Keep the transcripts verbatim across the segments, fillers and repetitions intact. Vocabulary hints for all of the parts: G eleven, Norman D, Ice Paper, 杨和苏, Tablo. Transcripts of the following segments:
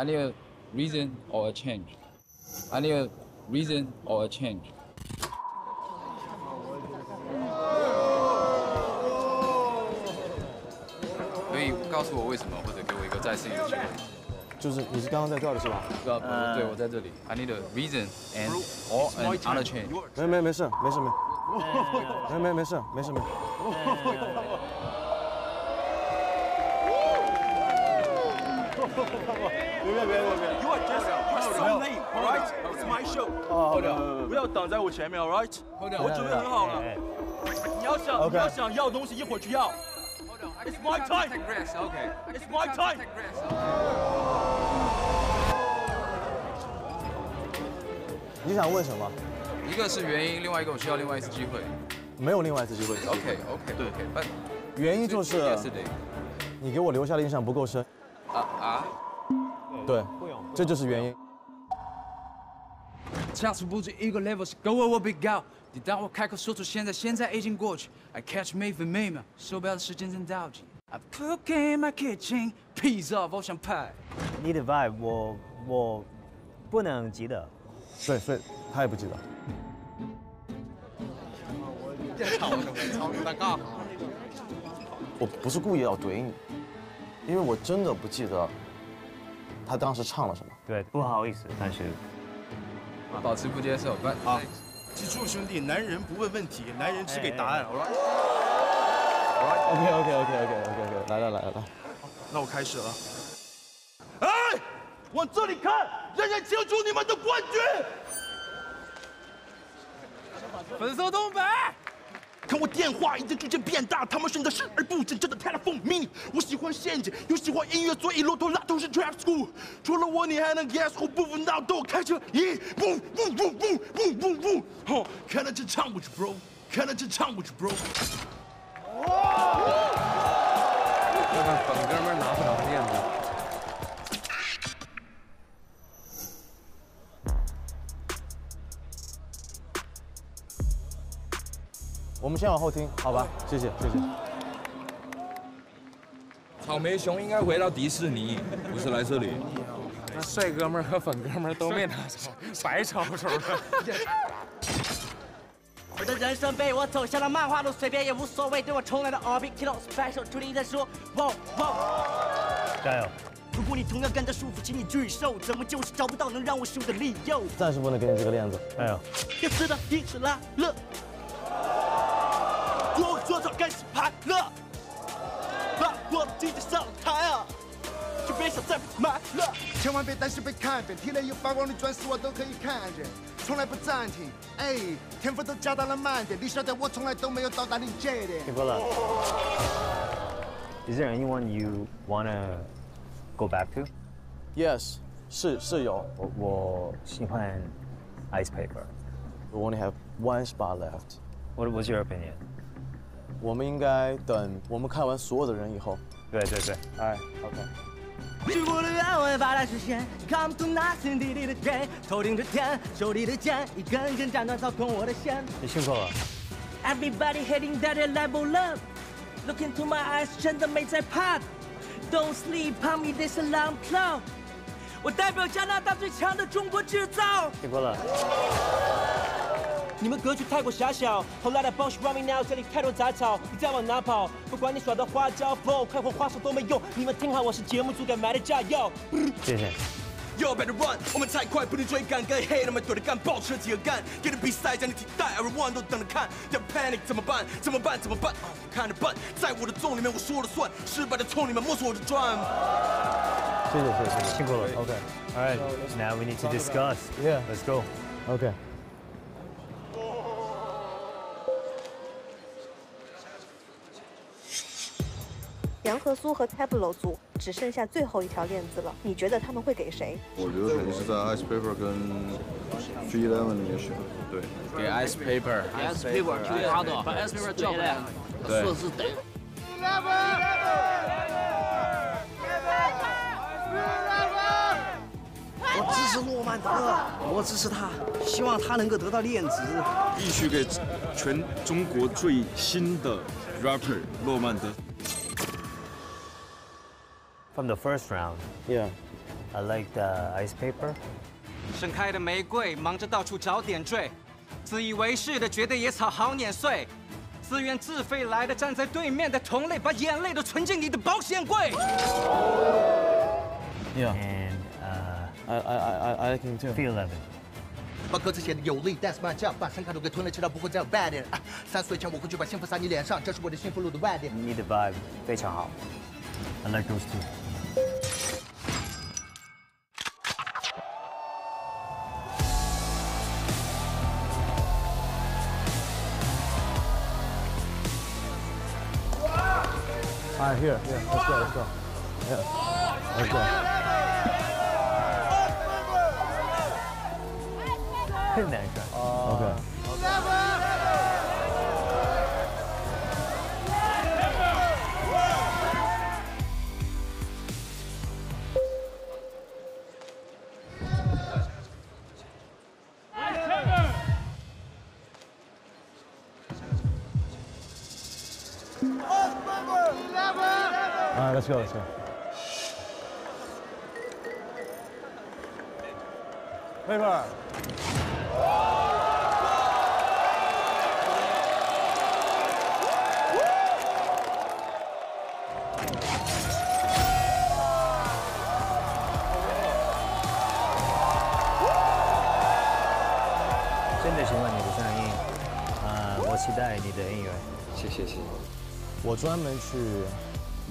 I need a reason or a change. I need a reason or a change. Hey, 告诉我为什么，或者给我一个再试一个机会。就是你是刚刚在这儿的是吧？对啊，对，我在这里。I need a reason and or another change. 没没没事，没事没。没没没事，没事没。 You are just so lame, all right? It's my show. Hold on, 不要挡在我前面 ，all right? 我准备很好了。你要想，你要想要东西，一会儿去要。It's my time. Okay. It's my time. 你想问什么？一个是原因，另外一个我需要另外一次机会。没有另外一次机会。OK OK 对 OK， 原因就是你给我留下的印象不够深。 啊啊！对，这就是原因。下次不止一个 level 是跟我我比高。你当我开口说出现在，现在已经过去。I catch me for me 嘛，手表的时间正倒计。I cook in my kitchen, peas off 我想派。你的 vibe 我我不能记得。对，所以他也不记得。操你！操你大哥！我不是故意要怼你。 因为我真的不记得他当时唱了什么。对，不好意思，但是保持不接受。啊，记住兄弟，男人不问问题，男人只给答案。好了。OK OK OK OK OK 来来来来来，那我开始了。哎，往这里看，人人庆祝你们的冠军。粉色东北。 看我电话已经逐渐变大，他们是你的视而不见，真的太风靡。我喜欢陷阱，又喜欢音乐，所以骆驼拉都是 trap school。除了我，你还能 guess who？ 不分闹斗，开车一步步步步步步步。吼，看他这唱不去 ，bro， 看他这唱不去 ，bro。哇！要不然本哥们拿不着面子。 我们先往后听，好吧？谢谢，谢谢。草莓熊应该回到迪士尼，不是来这里。那帅哥们和粉哥们都没拿着，白抄手了。我的人生被我走向了漫画路，随便也无所谓。对我重来的 R B Kilo Special， 注定在说，哇哇！加油！如果你同样感到束缚，请你举手。怎么就是找不到能让我输的理由？暂时不能给你这个链子。哎呀！要知道你是拉勒。 左左手开始排了，把我的记得上台啊，就别想再被埋了。千万别担心被看扁，体内有发光的钻石我都可以看见，从来不暂停。哎，天赋都加到了慢点，你晓得我从来都没有到达临界点。听过了。Is there anyone you wanna go back to? Yes， 是是有。我我喜欢 Ice Paper。We only have one spot left. What was your opinion? 我们应该等我们看完所有的人以后。对对对，哎 ，OK。虚无的愿望把它实现，看不懂那心底里的dream，头顶着天，手里的剑，一根根斩断操控我的线。你辛苦了。Everybody heading that level up, look into my eyes， 真的没在怕。Don't sleep on me, this alarm clock。我代表加拿大最强的中国制造。辛苦了。 你们格局太过狭小，后来的 bullshit running now， 这里太多杂草，你再往哪跑？不管你耍的花招 ，flow 快活花哨都没用。你们听好，我是节目组给埋的炸药。谢谢。Yo better run， 我们太快不能追赶，该黑他们躲着干，爆车几个干，给的比赛将你替代 ，everyone 都等着看。要 panic 怎么办？怎么办？怎么办？看着办，在我的洞里面我说了算，失败的痛里面摸索我的赚。谢谢谢谢，辛苦了。OK。All right, now we need to discuss. Yeah, let's go. OK. 杨和苏和 Tablo 组只剩下最后一条链子了，你觉得他们会给谁？我觉得肯定是在 Ice Paper 跟 G eleven 里面选，对，给 Ice Paper。Ice Paper 去拉倒，把 Ice Paper 叫来，说是得。我支持诺曼德，我支持他，希望他能够得到链子。必须给全中国最新的 rapper 诺曼德。 From the first round, yeah, I like the ice paper. 盛开的玫瑰忙着到处找点缀，自以为是的觉得野草好碾碎，自愿自费来的站在对面的同类，把眼泪都存进你的保险柜。Yeah. And uh, I I I I like him too. G eleven. 把歌词写的有力，但是卖相把山卡都给吞了，吃到不会再有 bad 点。三岁前我会去把幸福撒你脸上，这是我的幸福路的外点。你的 vibe 非常好。I like those two. 啊 ，here， yeah， let's go， let's go， yeah， let's go。太难看 ，OK。All right, let's go, let's go. Paper. Really喜欢你的声音，啊，我期待你的音乐。谢谢，谢谢。我专门去。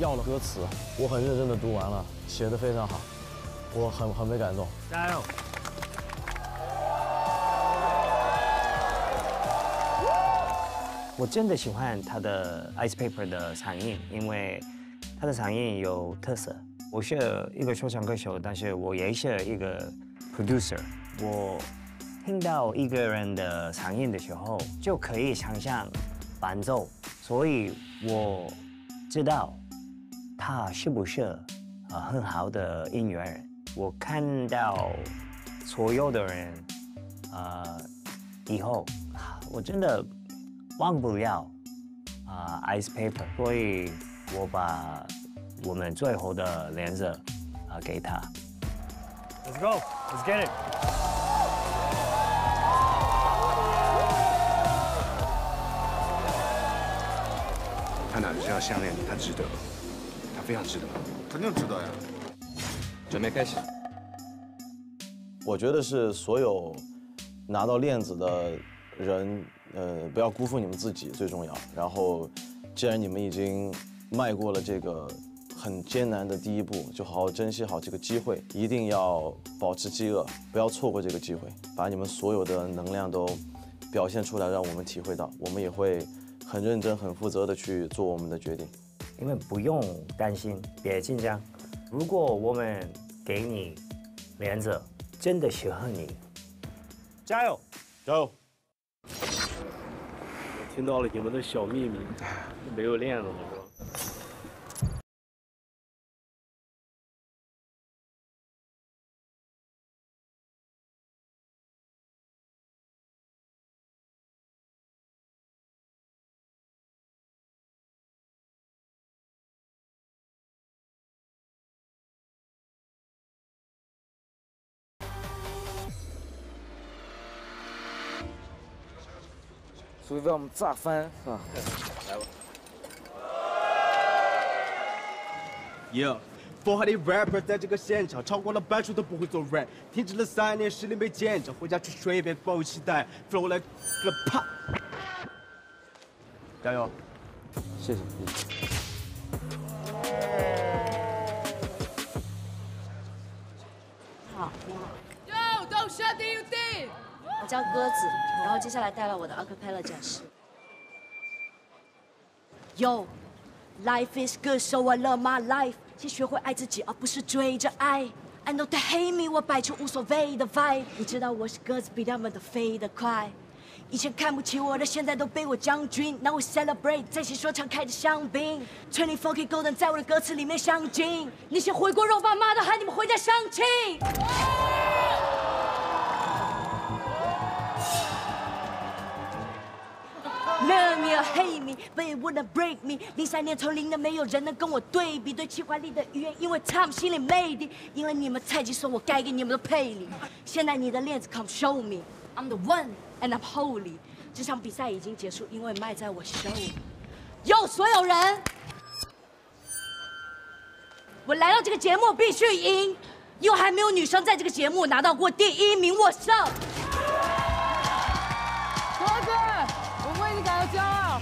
要了歌词，我很认真的读完了，写的非常好，我很很被感动。加油！我真的喜欢他的 Ice Paper 的嗓音，因为他的嗓音有特色。我是一个说唱歌手，但是我也是一个 producer。我听到一个人的嗓音的时候，就可以想象伴奏，所以我知道。 他是不是啊很好的音乐人？我看到所有的人，呃，以后我真的忘不了啊、呃、Ice Paper， 所以我把我们最后的连着啊、呃、给他。Let's go, let's get it. 他拿着这条项链，他值得，他非常值得，肯定值得呀。准备开始。我觉得是所有拿到链子的人，呃，不要辜负你们自己最重要。然后，既然你们已经迈过了这个很艰难的第一步，就好好珍惜好这个机会，一定要保持饥饿，不要错过这个机会，把你们所有的能量都表现出来，让我们体会到，我们也会。 很认真、很负责的去做我们的决定，因为不用担心，别紧张。如果我们给你连着，真的喜欢你，加油，加油！我听到了你们的小秘密，没有链子了。 属于被我们炸翻是吧？来吧。Yeah，for the rapper 在这个现场超过了半数都不会做 rap， 停止了三年实力没见长，回家去睡一遍，抱有期待 ，flow 来个啪！加油！谢谢。好，你好。Yo， don't shut the you did。 我叫鸽子，然后接下来带来我的 acapella 展示。Yo, life is good, so I love my life。先学会爱自己，而不是追着爱。I know they hate me， 我摆出无所谓的 vibe。你知道我是鸽子，比他们都飞得快。以前看不起我的，现在都被我将军。Now we celebrate， 在一起说唱，开着香槟。twenty four K golden， 在我的歌词里面镶金。那些回锅肉，爸妈都喊你们回家相亲。 你 love me or hate me, but it wouldn't break me. 零三年从零的没有人能跟我对比，对气化力的语言，因为他们心里魅力，赢了你们菜鸡，说我该给你们的配礼。现在你的链子 ，come show me, I'm the one and I'm holy。这场比赛已经结束，因为麦在我手里。有所有人，我来到这个节目必须赢，因为还没有女生在这个节目拿到过第一名，我胜。 我为你感到骄傲。